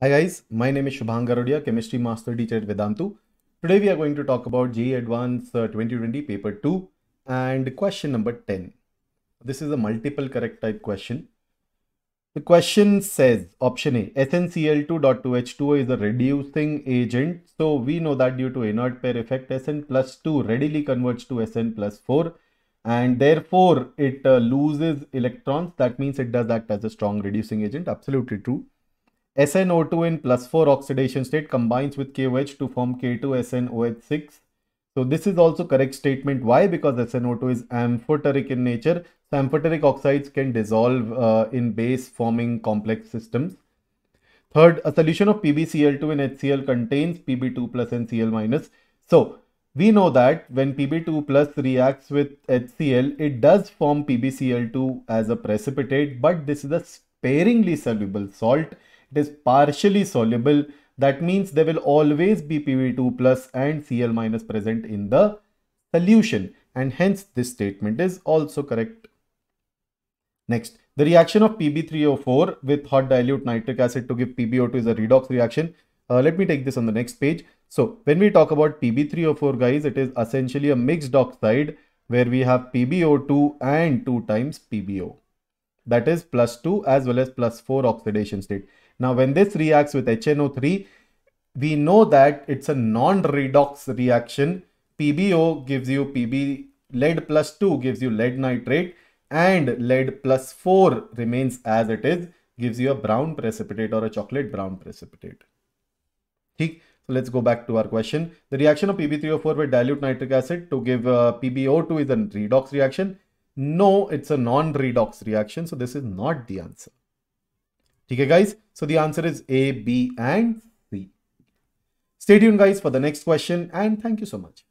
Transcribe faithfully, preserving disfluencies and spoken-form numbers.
Hi guys, my name is Shubhang Garodia, Chemistry Master Teacher at Vedantu. Today we are going to talk about J E E Advanced uh, twenty twenty paper two and question number ten. This is a multiple correct type question. The question says option A, S N C l two point two H two O is a reducing agent. So we know that due to inert pair effect, S N plus two readily converts to S N plus four and therefore it uh, loses electrons. That means it does act as a strong reducing agent. Absolutely true. S N O two in plus four oxidation state combines with K O H to form K two S N O H six. So this is also correct statement. Why? Because S N O two is amphoteric in nature. So amphoteric oxides can dissolve uh, in base forming complex systems. Third, a solution of P b C l two in HCl contains P b two plus N C l minus. So we know that when P b two plus reacts with HCl, it does form P b C l two as a precipitate, but this is a sparingly soluble salt. It is partially soluble. That means there will always be P b two plus and C l minus present in the solution, and hence this statement is also correct. Next, the reaction of P b three O four with hot dilute nitric acid to give P b O two is a redox reaction. Uh, let me take this on the next page. So when we talk about P b three O four, guys, it is essentially a mixed oxide where we have P b O two and two times P b O. That is plus two as well as plus four oxidation state. Now, when this reacts with H N O three, we know that it's a non-redox reaction. P b O gives you P b, lead plus two gives you lead nitrate, and lead plus four remains as it is, gives you a brown precipitate or a chocolate brown precipitate. Okay. So let's go back to our question. The reaction of P b three O four with dilute nitric acid to give uh, P b O two is a redox reaction. No, it's a non-redox reaction. So this is not the answer. Okay, guys. So the answer is A, B, and C. Stay tuned, guys, for the next question. And thank you so much.